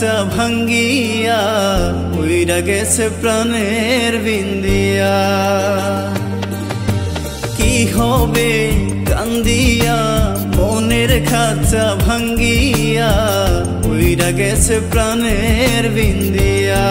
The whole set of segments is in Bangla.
কাঁচা ভাঙ্গিয়া উইরা গেছে প্রাণের বিন্দিয়া। কি হবে কান্দিয়া মনের খাঁচা ভাঙ্গিয়া উইরা গেছে প্রাণের বিন্দিয়া।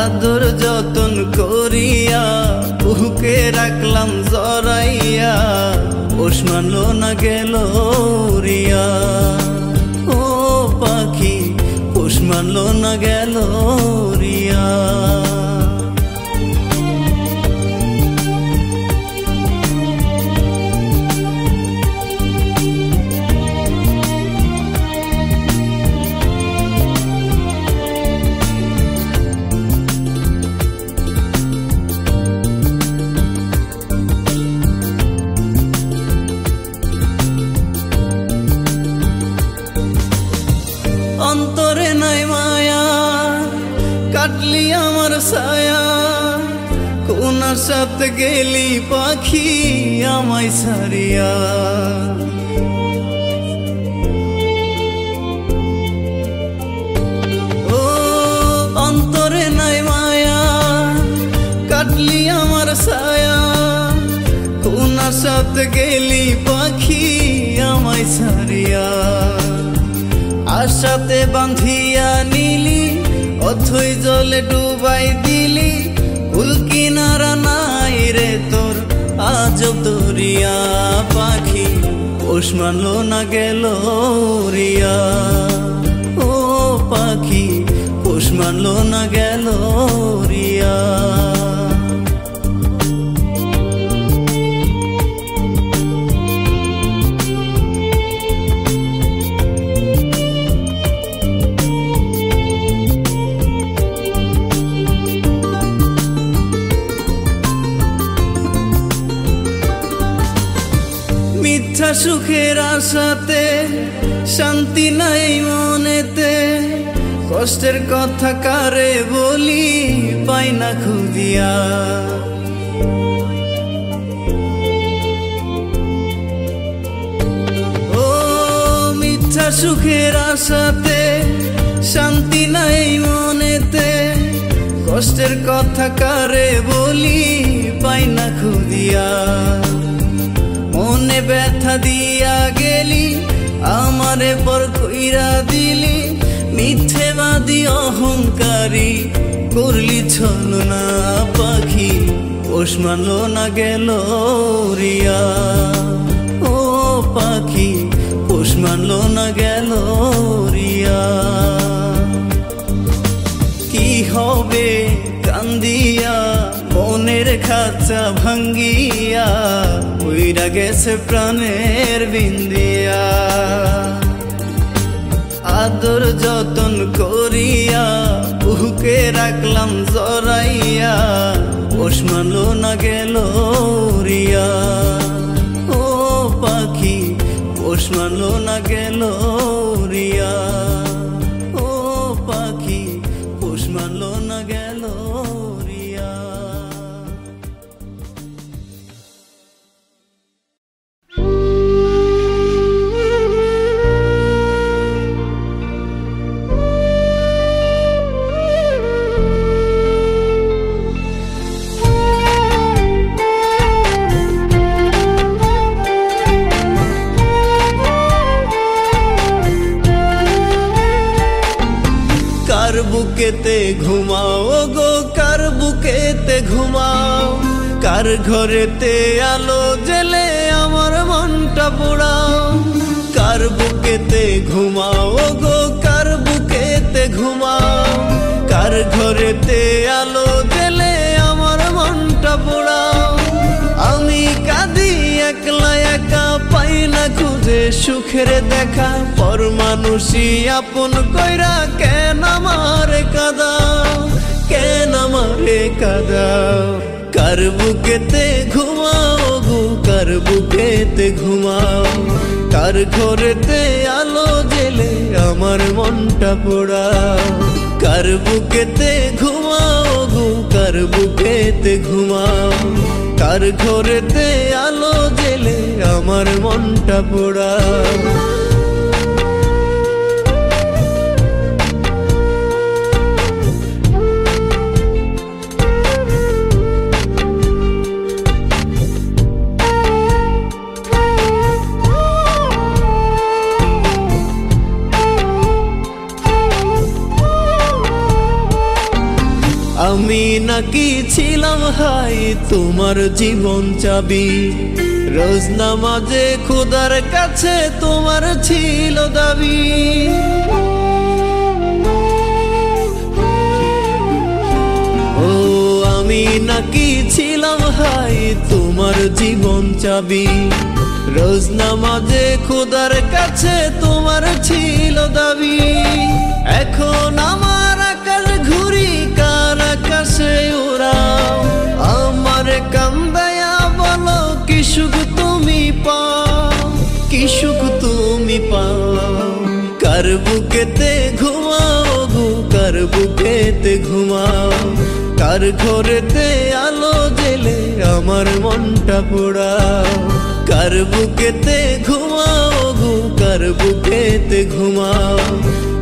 আদর যতন করিয়া বুকে রাখলাম জড়াইয়া ওস মানলো না গেল উড়িয়া। ও পাখি ওস মানলো না গেল উড়িয়া। অন্তরে নাই মায়া কাটলি আমার ছায়া কোনার সাথে গেলি পাখি আমায় সারিয়া। ও অন্তরে নাই মায়া কাটলি আমার ছায়া কোনার সাথে গেলি পাখি আমায় সারিয়া। আশাতে বাঁধিয়া নিলি অথই জলে ডুবাই দিলি কুল কিনারা নাই রে তোর আজব দরিয়া। পাখি ওস মানলো না গেল রিয়া। ও পাখি ওস মানলো না গেল রিয়া। মিথ্যা সুখের আশাতে শান্তি নাই মনেতে কষ্টের কথা কারে বলি পাই না খুঁজিয়া। ও মিথ্যা সুখের আশাতে শান্তি নাই মনেতে কষ্টের কথা কারে বলি পাই না খুঁজিয়া। মনে ব্যথা দিয়া গেলি আমারে পর কইরা দিলি মিথ্যেবাদী অহংকারী করলি ছলনা। পাখি ওস মানলো না গেল রিয়া। ও পাখি ওস মানলো না গেল রিয়া। কি হবে কান্দিয়া মনের খাঁচা ভাঙ্গিয়া উইরা গেছে প্রাণের বিন্দিয়া। আদর যতন করিয়া বুকে রাখলাম জড়াইয়া ওস মানলো না গেল রিয়া। ও পাখি ওস মানলো না গেল রিয়া। ও পাখি ওস মানলো না গেল রিয়া। বুকেতে ঘুমাও গো কার বুকেতে ঘুমাও কার ঘরেতে আলো জেলে আমার মনটা পোড়াও। কার বুকেতে ঘুমাও গো কার বুকেতে ঘুমাও কার ঘরেতে আলো জেলে আমার মনটা পোড়াও। আমি কাঁদি একলা একা পাই না খুঁজে সুখের দেখা পর মানুষই আপন কইরা কেন আমারে কাঁদাও কেন আমারে কাঁদাও। কার বুকেতে ঘুমাও গো কার বুকেতে ঘুমাও কার ঘরেতে আলো জেলে আমার মনটা পোড়াও। কার বুকেতে ঘুমাও গো কার বুকেতে ঘুমাও কার ঘরেতে আলো জেলে আমার মনটা পোড়াও। আমি নাকি ছিলাম হাই তোমার জীবন চাবি, রোজ নামাজে খোদার কাছে তোমার ছিল দাবি। ও আমি নাকি ছিলাম হাই তোমার জীবন চাবি, রোজ নামাজে খোদার কাছে তোমার ছিল দাবি। এখন আমার আকাশ ঘুরি কার আকাশে উড়াও, আমার কান্দায়া বলো কি সুখ তুমি পাও, কি সুখ তুমি পাও। কার বুকেতে ঘুমাও গো, কার বুকেতে ঘুমাও, কার ঘরেতে আলো জেলে আমার মনটা পোড়াও। কার বুকেতে ঘুমাও গো, কার বুকেতে ঘুমাও,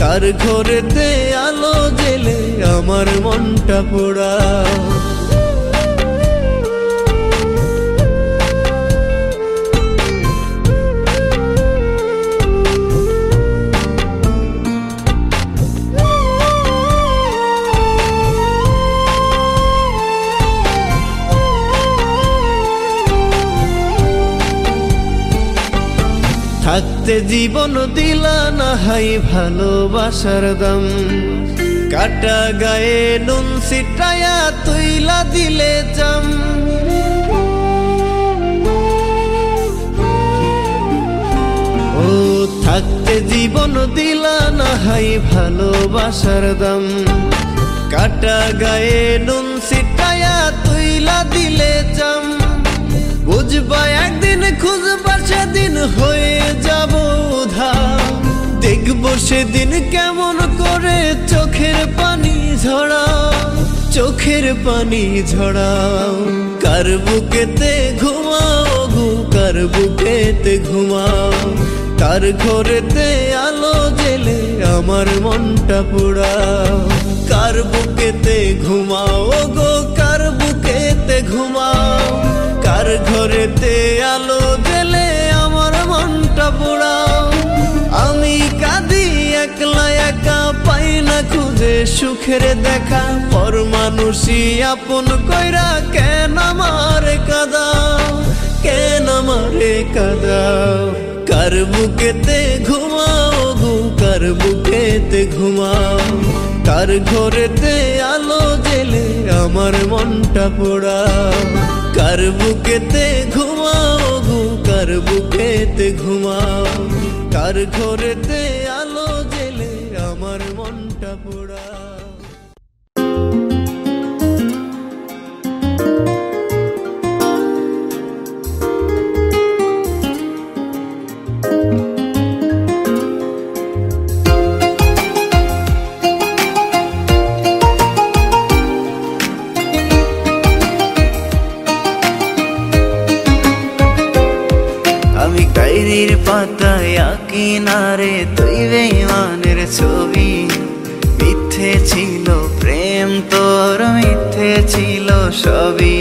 কার ঘরেতে আলো জেলে আমার মনটা পোড়াও। থাকতে জীবন দিলা না হাই ভালোবাসার দাম, কাটা গায়ে নুন ছিটায়া তুইলা দিলে জাম। ও থাকতে জীবন দিলা না হাই ভালোবাসার দাম, কাটা গায়ে নুন ছিটায়া তুইলা দিলে জাম। বুঝবা একদিন খুঁজবা সেদিন হয়ে যাব উধাম, দেখব সেদিন কেমন করে চোখের পানি ঝরাও, চোখের পানি ঝরাও। কার বুকেতে ঘুমাও গো, কার বুকেতে ঘুমাও, কার ঘরেতে আলো জেলে আমার মনটা পোড়াও। কার বুকেতে ঘুমাও গো, কার বুকেতে ঘুমাও, কার ঘরেতে আলো জেলে আমার মনটা পোড়াও। আমি কাঁদি একলা একা, পাই না খুঁজে সুখের দেখা, পর মানুষই আপন কইরা কেন আমারে কাঁদাও, কেন আমারে কাঁদাও। কার বুকেতে ঘুমাও গো, কার বুকেতে ঘুমাও, কার ঘরেতে আলো জেলে আমার মনটা পোড়াও। কার বুকেতে ঘুমাও গো, কার বুকেতে ঘুমাও, কার ঘরেতে আলো জেলে আমার মনটা পোড়াও। কিনারে তুই বেঈমানের ছবি, মিথ্যে ছিল প্রেম তোর, মিথ্যে ছিল সবই।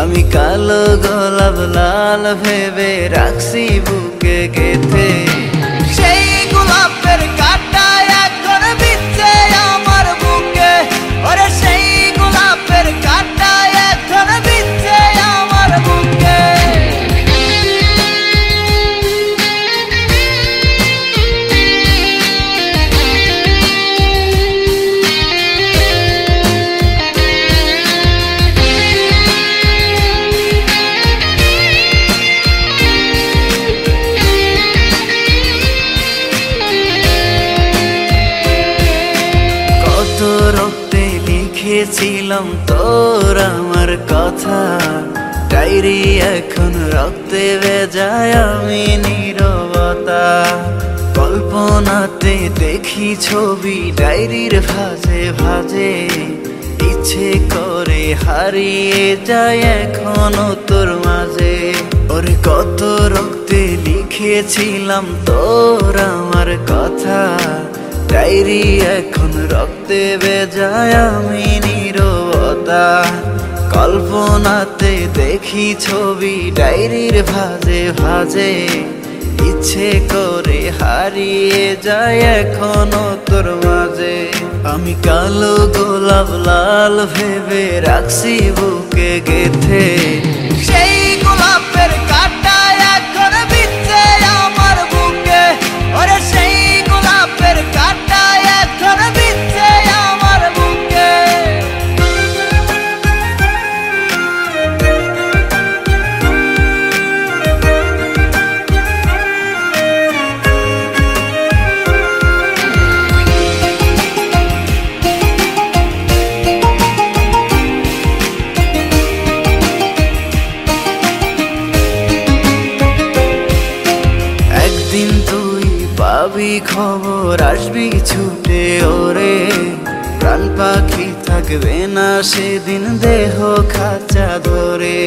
আমি কালো গোলাপ লাল ভেবে রাখছি বুকে গেঁথে, সেই গোলাপের কাঁটা এখন বিঁধছে আমার বুকে, ওরে সেই গোলাপের কাঁটা এখন বিঁধছে আমার বুকে। ছিলাম তোর আমার কথা ডায়রি, এখন রক্তে ভেজায় আমি নীরবতা। কল্পনাতে দেখি ছবি ডায়রির ভাঁজে ভাঁজে, ইচ্ছে করে হারিয়ে যায় এখনো তোর মাঝে। ওর কত রক্তে লিখেছিলাম তোর আমার কথা ডায়রি, এখন রক্তে বেজায় আমি নীরবতা। কল্পনাতে দেখি ছবি ডায়রির ভাঁজে ভাঁজে, ইচ্ছে করে হারিয়ে যায় এখনো তোর মাঝে। আমি কালো গোলাপ লাল ভেবে রাখছি বুকে গেঁথে, সেই গোলাপের কাঁটা এখন বিচ্ছে আমার বুকে। ওরে সেই গোলাপের কাঁটা এখন বিচ্ছে আমার বুকে। খবর আসবি ছুটে ওরে, প্রাণ পাখি থাকবে না সেদিন দেহ খাঁচা ধরে।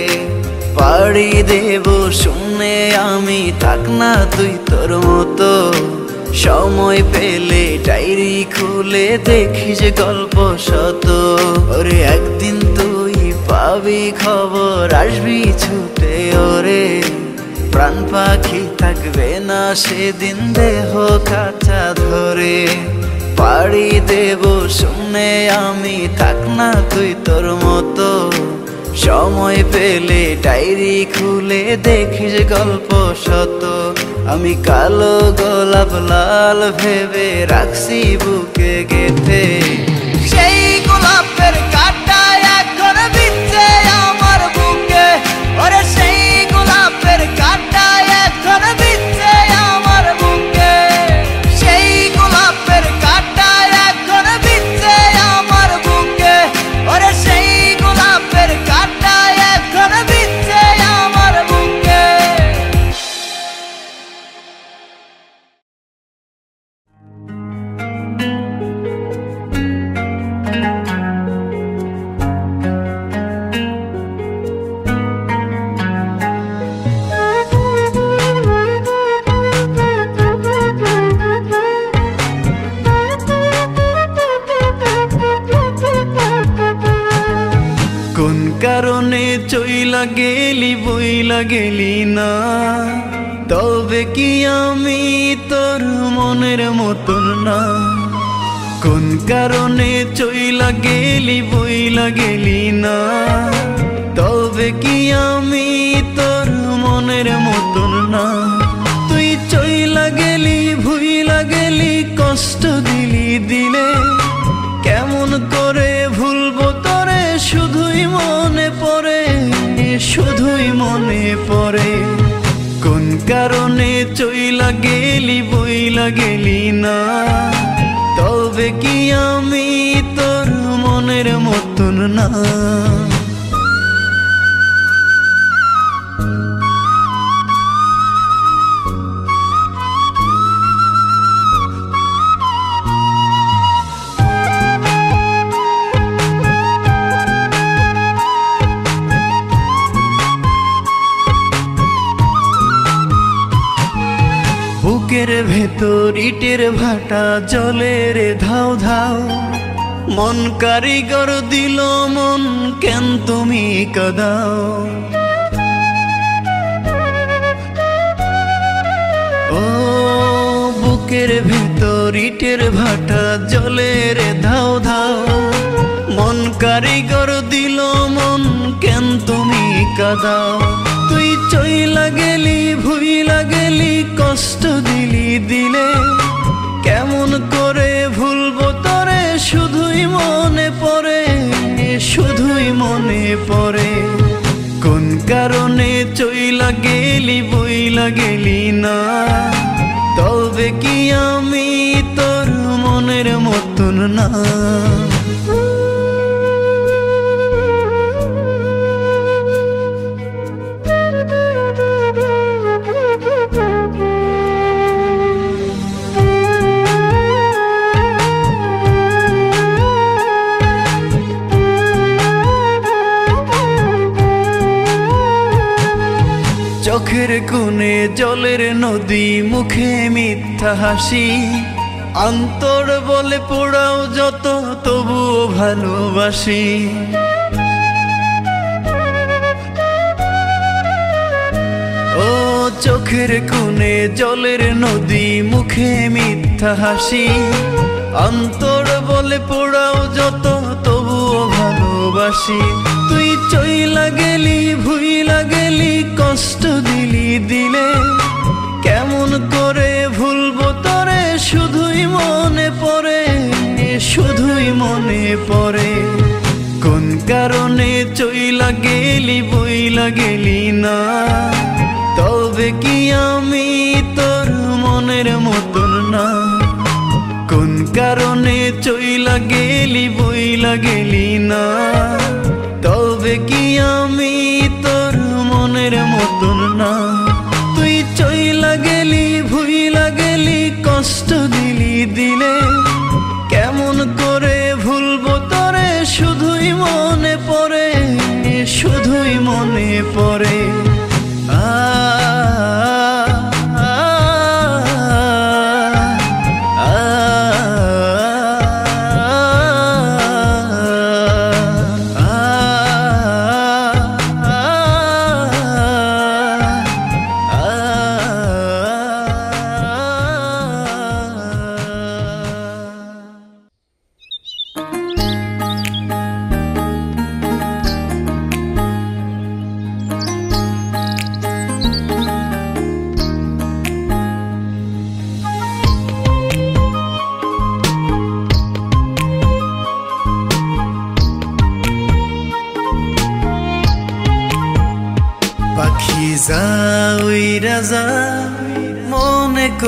পাড়ি দেব শুনে আমি, থাক না তুই তোর মতো। সময় পেলে ডায়েরি খুলে দেখিস গল্প শত। ওরে একদিন তুই পাবি খবর আসবি ছুটে ওরে, প্রাণ পাখি থাকবে না সেদিন দেহ কাঁচা ধরে। পাড়ি দেব শুনে আমি, থাক না তুই তোর মতো। সময় পেলে ডায়েরি খুলে দেখিস গল্প শত। আমি কালো গোলাপ লাল ভেবে রাখছি বুকে গেঁথে, সেই গোলাপের কাঁটা এখন বিচ্ছে আমার বুকে। ওরে সেই গোলাপের কাঁটা এখন বিচ্ছে আমার বুকে। সেই গোলাপের কাঁটা এখন বিচ্ছে আমার বুকে। ওরে সেই গোলাপের কাঁটা এখন বিচ্ছে আমার বুকে। গেলি বইলা গেলি না, তবে কি আমি তোর মনের মতন না। কোন কারণে চইলা গেলি বইলা গেলি না, তবে কি আমি তোর মনের মতন না। তুই চইলা গেলি ভুইলা গেলি কষ্ট দিলি দিলে, কেমন করে ভুলবো তোরে শুধুই মনে পড়ে, শুধুই মনে পড়ে। কোন কারণে চইলা গেলি বইলা গেলি না, তবে কি আমি তোর মনের মতন না। ভেতর ইটের ভাটা জলের ধাও ধাও, মন কারিগর দিল মন কেন তুমি কাদাও। ও বুকের ভেতর ইটের ভাটা জলের ধাও ধাও, মন কারিগর দিল মন কেন তুমি কাদাও। তুই চইলা গেলি ভুইলা গেলি কষ্ট দিলি দিলে, কেমন করে ভুলবো তোরে শুধুই মনে পড়ে, শুধুই মনে পড়ে। কোন কারণে চইলা গেলি বইলা গেলি না, তবে কি আমি তোর মনের মতন না। চোখের কোণে জলের নদী মুখে মিথ্যা হাসি, অন্তর বলে পোড়াও যত তবুও ভালোবাসি। ও চোখের কোণে জলের নদী, মুখে মিথ্যা হাসি, অন্তর বলে পোড়াও যত তবুও ভালোবাসি। তুই চইলা গেলি ভুইলা গেলি, কষ্ট দিলি দিলে, কেমন করে ভুলবো তোরে শুধুই মনে পড়ে, শুধুই মনে পড়ে। কোন কারণে চইলা গেলি বইলা গেলি না, তবে কি আমি তোর মনের মতন না। কোন কারণে চইলা গেলি বইলা গেলি না, তবে কি আমি তোর মনের মতন না। তুই চইলা গেলি ভুইলা গেলি, কষ্ট দিলি দিলে, কেমন করে ভুলবো তোরে শুধুই মনে পড়ে, শুধুই মনে পড়ে।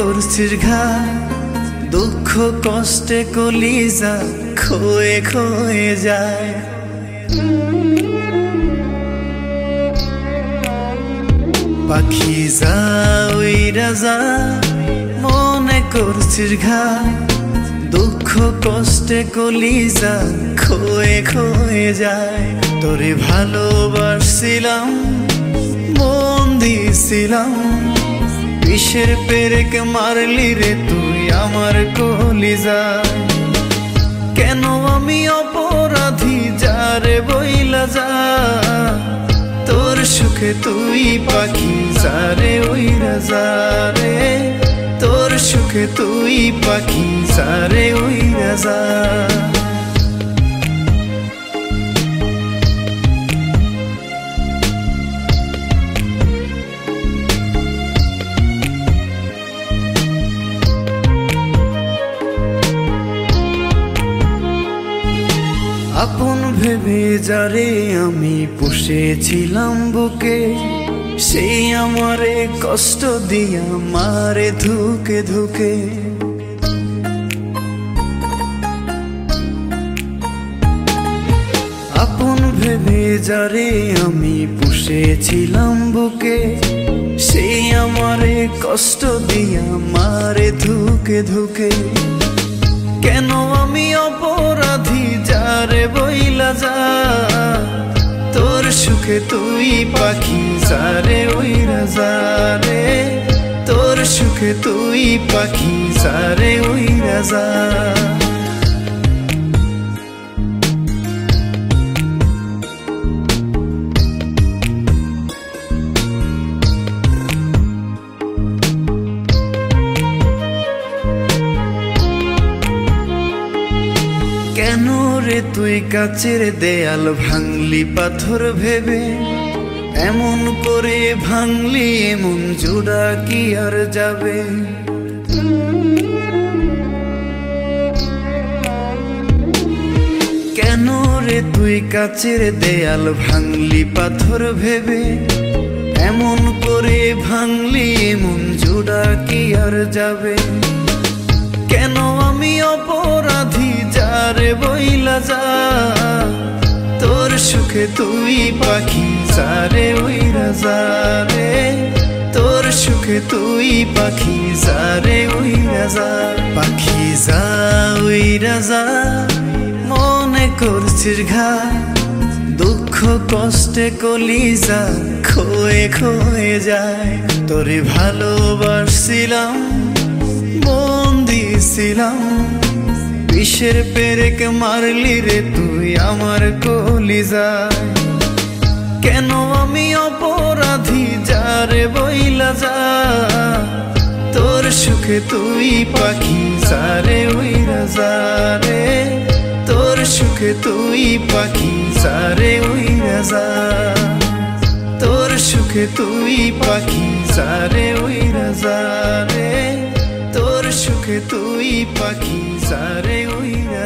করছিস ঘা দুঃখ কষ্টে কলিজা খোয়ে খোয়ে যায়, পাখি যা উইরা যা। মনে করছিস ঘা দুঃখ কষ্টে কলিজা খোয়ে খোয়ে যায়। তোরে ভালোবাসছিলাম মন দিছিলাম, বিষের পেরেক মারলি রে তুই আমার কলিজা। কেন আমি অপরাধী যারে বইলা যা, তোর সুখে তুই পাখি যারে ওইরা যা রে, তোর সুখে তুই পাখি যারে ওইরা যা। আপন ভেবে যারে আমি পুষেছিলাম বুকে, সেই আমারে কষ্ট দিয়া মারে ধুকে ধুকে। আপন ভেবে যারে আমি পুষেছিলাম বুকে, সেই আমারে কষ্ট দিয়া মারে ধুকে ধুকে। কেন আমি অপরাধী যারে বইলা যা, তোর সুখে তুই পাখি যারে ওইরা যা রে, তোর সুখে তুই পাখি যারে ওইরা যা। তুই কাচের দেয়াল ভাঙলি পাথর ভেবে, এমন করে ভাঙলি এমন জোড়া কি আর যাবে। কেন রে তুই কাচের দেয়াল ভাঙলি পাথর ভেবে, এমন করে ভাঙলি এমন জোড়া কি আর যাবে। কেন আমি অপরাধী যারে বইলা যা, তোর সুখে তুই পাখি যারে ওইরা যা রে, তোর সুখে তুই পাখি যারে ওইরা যা। পাখি যা ওইরা যা, মনে করছিস ঘা দুঃখ কষ্টে কলিজা খোয়ে খোয়ে যায়। তোরে ভালোবাসছিলাম মন দিছিলাম, বিষের পেরেক মারলি রে তুই আমার কলিজা। কেন আমি অপরাধী যা রে বইলা যা তোর সুখে তুই পাখি সারে উইরা যা রে তোর সুখে তুই পাখি সারে উইরা যা তোর সুখে তুই পাখি সারে উইরা যা রে তোর সুখে তুই পাখি সারে উইরা